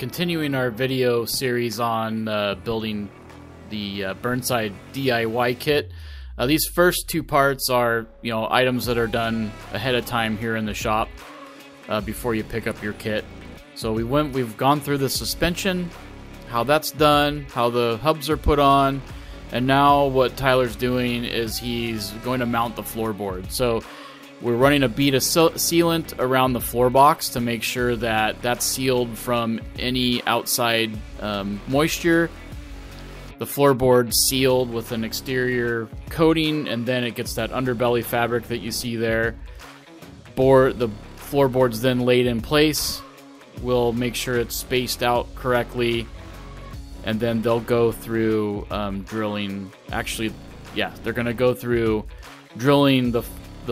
continuing our video series on building the Burnside DIY kit. These first two parts are, you know, items that are done ahead of time here in the shop before you pick up your kit. So we've gone through the suspension, how that's done, how the hubs are put on, and now what Tyler's doing is he's going to mount the floorboard. So we're running a bead of sealant around the floor box to make sure that that's sealed from any outside moisture. The floorboard's sealed with an exterior coating, and then it gets that underbelly fabric that you see there. The floorboard's then laid in place. We'll make sure it's spaced out correctly, and then they'll go through drilling. Actually, yeah, they're going to go through drilling the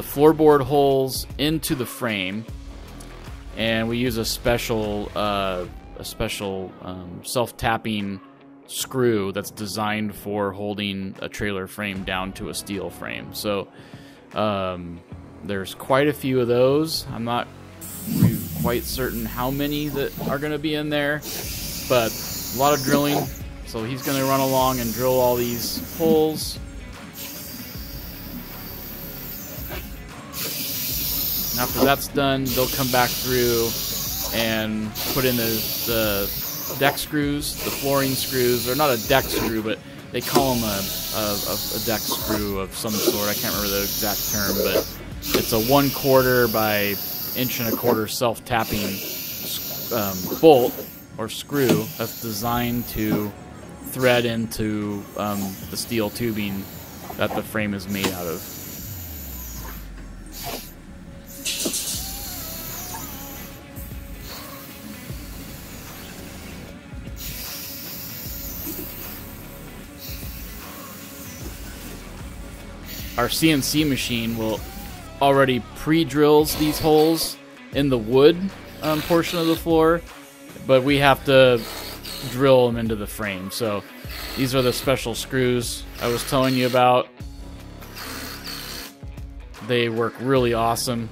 floorboard holes into the frame, and we use a special self-tapping screw that's designed for holding a trailer frame down to a steel frame. So there's quite a few of those. I'm not quite certain how many that are going to be in there, but a lot of drilling. So he's going to run along and drill all these holes. After that's done, they'll come back through and put in the deck screws, the flooring screws. They're not a deck screw, but they call them a deck screw of some sort. I can't remember the exact term, but it's a 1/4 by 1.25 inch self-tapping bolt or screw that's designed to thread into the steel tubing that the frame is made out of. Our CNC machine will already pre-drills these holes in the wood portion of the floor, but we have to drill them into the frame. So these are the special screws I was telling you about. They work really awesome.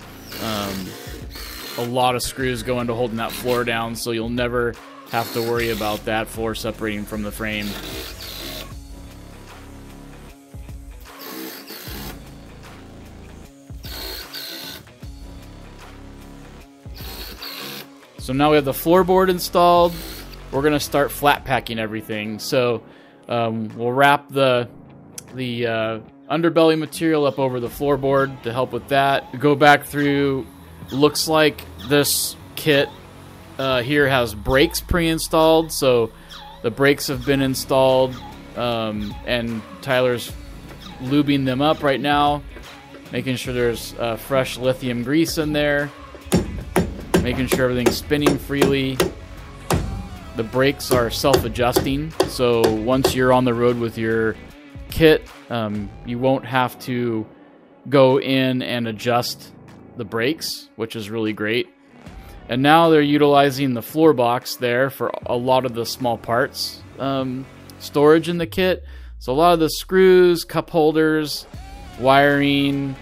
A lot of screws go into holding that floor down, so you'll never have to worry about that floor separating from the frame. So now we have the floorboard installed. We're gonna start flat packing everything. So we'll wrap the underbelly material up over the floorboard to help with that. Go back through. Looks like this kit here has brakes pre-installed. So the brakes have been installed, and Tyler's lubing them up right now, making sure there's fresh lithium grease in there. Making sure everything's spinning freely. The brakes are self-adjusting, so once you're on the road with your kit, you won't have to go in and adjust the brakes, which is really great. And now they're utilizing the floor box there for a lot of the small parts storage in the kit. So a lot of the screws, cup holders, wiring,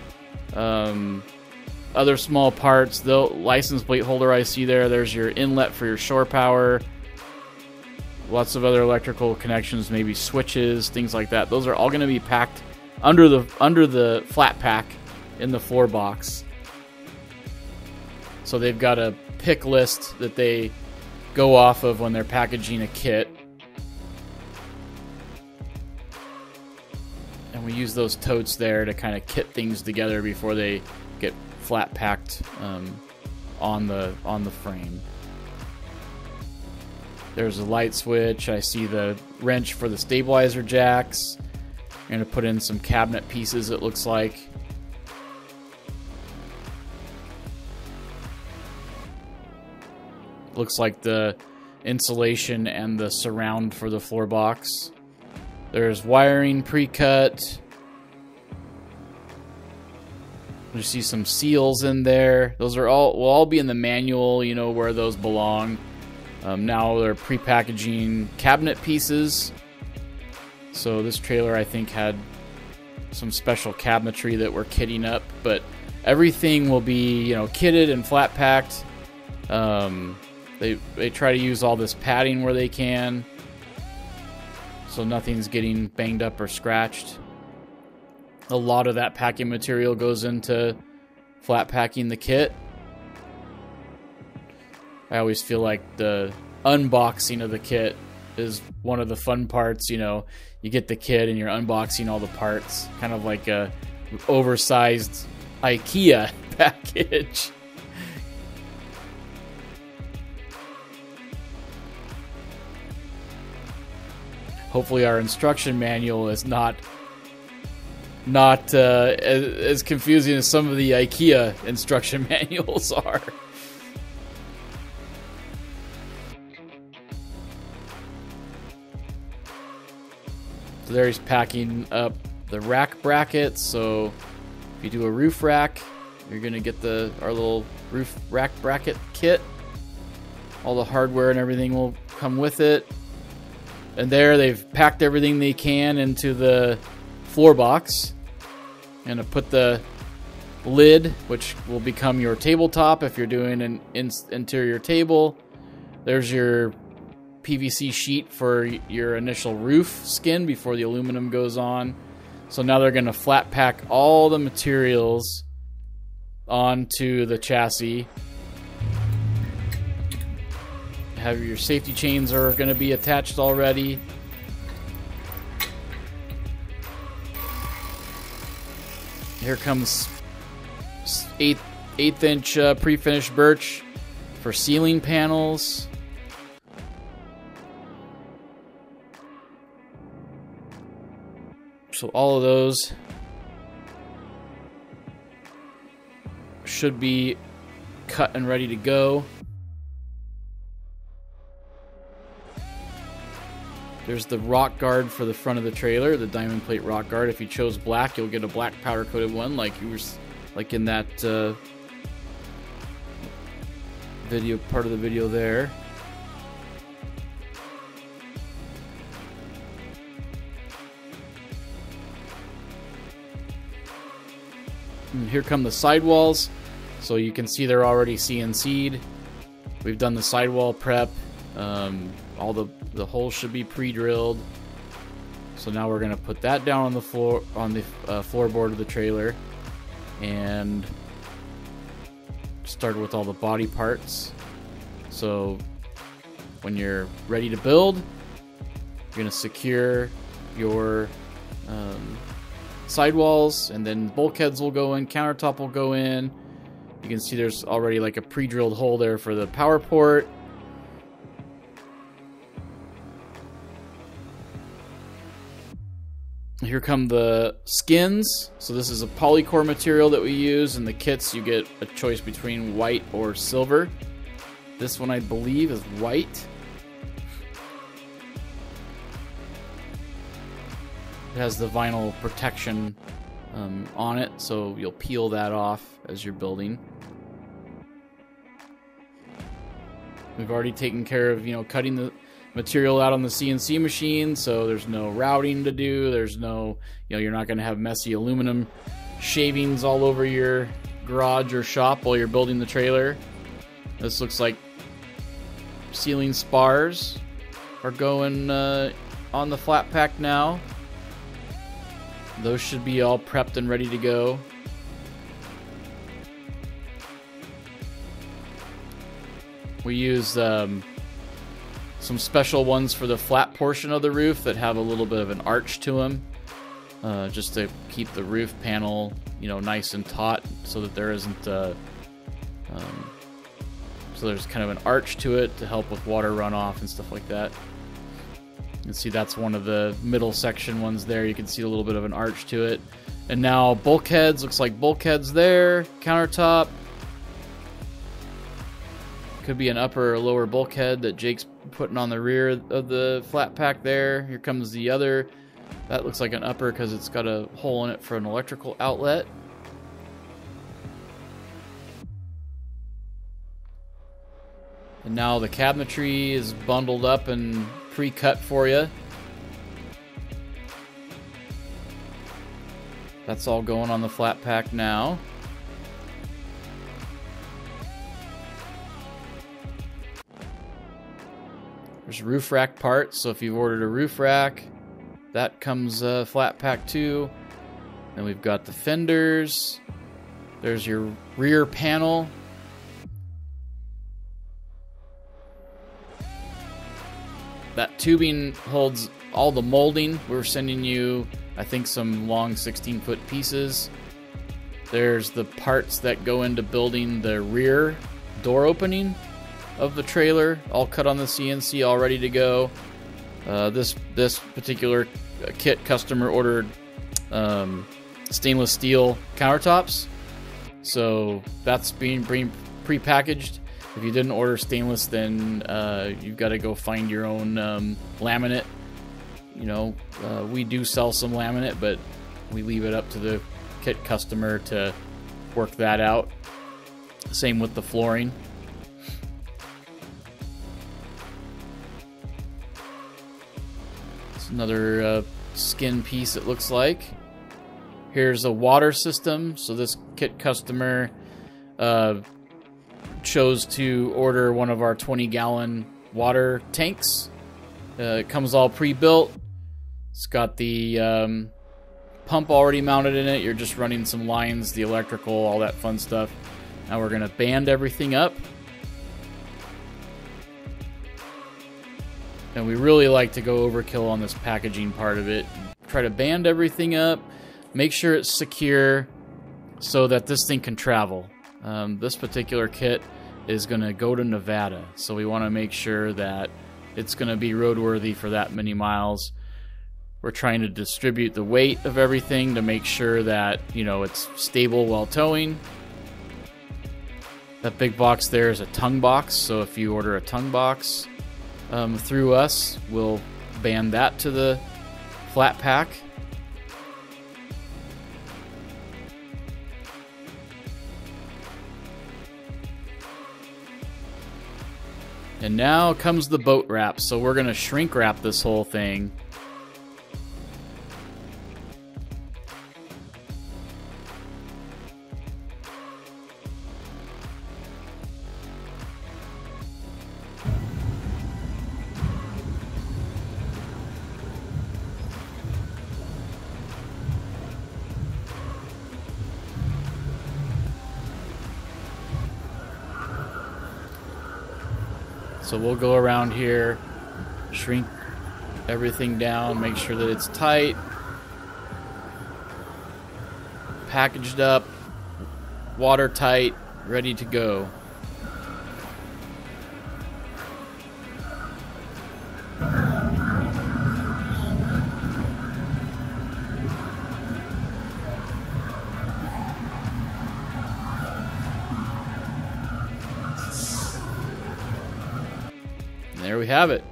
other small parts, the license plate holder I see there, there's your inlet for your shore power, lots of other electrical connections, maybe switches, things like that. Those are all going to be packed under the flat pack in the floor box. So they've got a pick list that they go off of when they're packaging a kit. And we use those totes there to kind of kit things together before they get flat packed on the frame. There's a light switch. I see the wrench for the stabilizer jacks. I'm gonna put in some cabinet pieces, it looks like. Looks like the insulation and the surround for the floor box. There's wiring pre-cut. You see some seals in there. Those are all will all be in the manual, you know, where those belong. Now they're pre-packaging cabinet pieces. So this trailer, I think, had some special cabinetry that we're kitting up, but everything will be, you know, kitted and flat packed. They try to use all this padding where they can, so nothing's getting banged up or scratched. A lot of that packing material goes into flat packing the kit. I always feel like the unboxing of the kit is one of the fun parts. You know, you get the kit and you're unboxing all the parts, kind of like a oversized IKEA package. Hopefully our instruction manual is not as confusing as some of the IKEA instruction manuals are. So there he's packing up the rack brackets. So if you do a roof rack, you're gonna get our little roof rack bracket kit. All the hardware and everything will come with it. And there they've packed everything they can into the floor box. I'm gonna put the lid, which will become your tabletop if you're doing an interior table. There's your PVC sheet for your initial roof skin before the aluminum goes on. So now they're going to flat pack all the materials onto the chassis. Have your safety chains are going to be attached already. Here comes 1/8 inch pre-finished birch for ceiling panels. So all of those should be cut and ready to go. There's the rock guard for the front of the trailer, the diamond plate rock guard. If you chose black, you'll get a black powder coated one, like in that video, part of the video there. And here come the sidewalls. So you can see they're already CNC'd. We've done the sidewall prep. All the holes should be pre-drilled. So now we're gonna put that down on the floor, on the floorboard of the trailer, and start with all the body parts. So when you're ready to build, you're gonna secure your sidewalls, and then bulkheads will go in, countertop will go in. You can see there's already like a pre-drilled hole there for the power port. Here come the skins. So this is a polycore material that we use in the kits. You get a choice between white or silver. This one I believe is white. It has the vinyl protection on it, so you'll peel that off as you're building. We've already taken care of, you know, cutting the material out on the CNC machine, so there's no routing to do. There's no, you know, you're not going to have messy aluminum shavings all over your garage or shop while you're building the trailer. This looks like ceiling spars are going on the flat pack now. Those should be all prepped and ready to go. We use some special ones for the flat portion of the roof that have a little bit of an arch to them, just to keep the roof panel, you know, nice and taut, so that there isn't so there's kind of an arch to it to help with water runoff and stuff like that. You can see that's one of the middle section ones there. You can see a little bit of an arch to it. And now bulkheads, looks like bulkheads there, countertop. Could be an upper or lower bulkhead that Jake's putting on the rear of the flat pack there. Here comes the other. That looks like an upper because it's got a hole in it for an electrical outlet. And now the cabinetry is bundled up and pre-cut for you. That's all going on the flat pack now. There's roof rack parts, so if you've ordered a roof rack, that comes flat pack too. Then we've got the fenders. There's your rear panel. That tubing holds all the molding. We're sending you, I think, some long 16-foot pieces. There's the parts that go into building the rear door opening of the trailer, all cut on the CNC, all ready to go. This particular kit customer ordered stainless steel countertops, so that's being prepackaged. If you didn't order stainless, then you've got to go find your own laminate. You know, we do sell some laminate, but we leave it up to the kit customer to work that out. Same with the flooring. It's another skin piece, it looks like. Here's a water system. So this kit customer chose to order one of our 20-gallon water tanks. It comes all pre-built. It's got the pump already mounted in it. You're just running some lines, the electrical, all that fun stuff. Now we're going to band everything up. And we really like to go overkill on this packaging part of it. Try to band everything up. Make sure it's secure so that this thing can travel. This particular kit is going to go to Nevada, so we want to make sure that it's going to be roadworthy for that many miles. We're trying to distribute the weight of everything to make sure that, you know, it's stable while towing. That big box there is a tongue box, so if you order a tongue box through us, we'll band that to the flat pack. And now comes the boat wrap. So we're going to shrink wrap this whole thing. So we'll go around here, shrink everything down, make sure that it's tight, packaged up, watertight, ready to go. There we have it.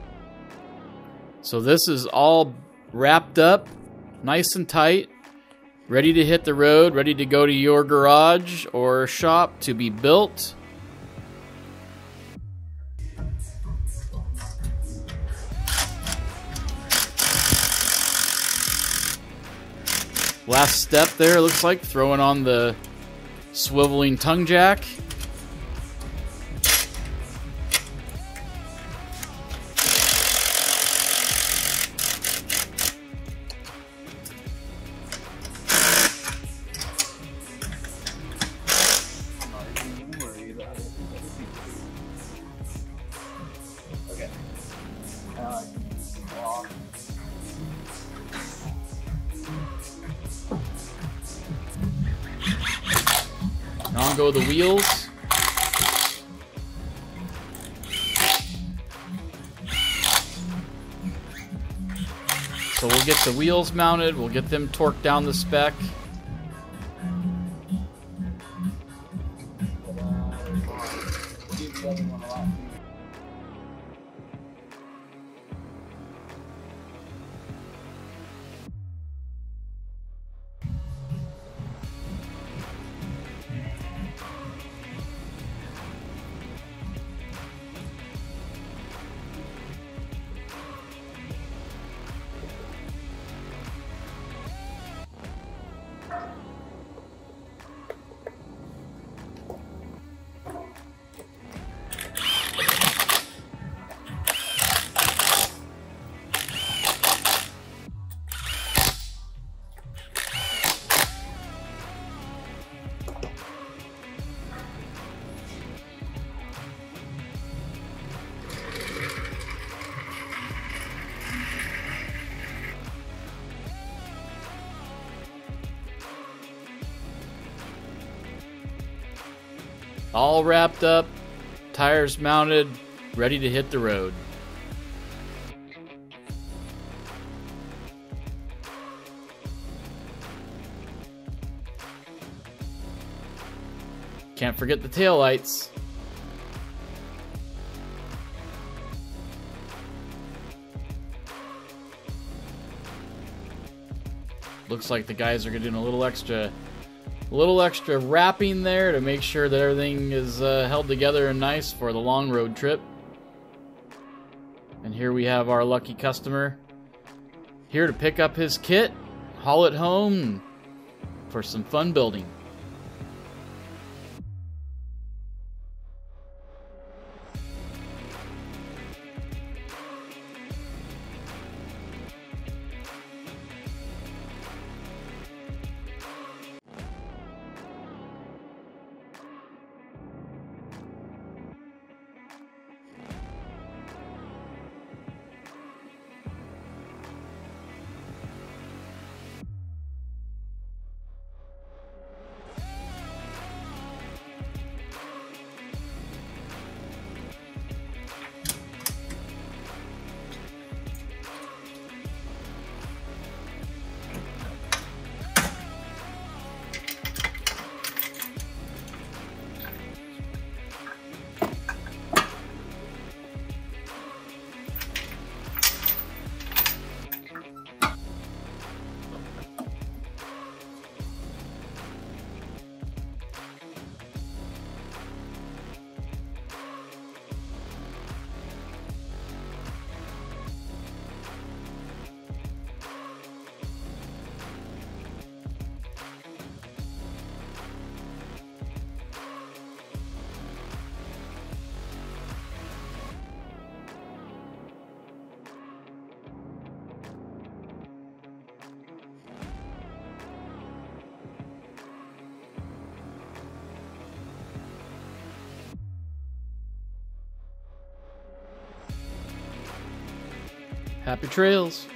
So this is all wrapped up, nice and tight, ready to hit the road, ready to go to your garage or shop to be built. Last step there, looks like throwing on the swiveling tongue jack. On go the wheels. So we'll get the wheels mounted, we'll get them torqued down the spec. all wrapped up, tires mounted, ready to hit the road. Can't forget the taillights. Looks like the guys are doing a little extra wrapping there to make sure that everything is held together and nice for the long road trip. And here we have our lucky customer here to pick up his kit, haul it home for some fun building. Happy trails!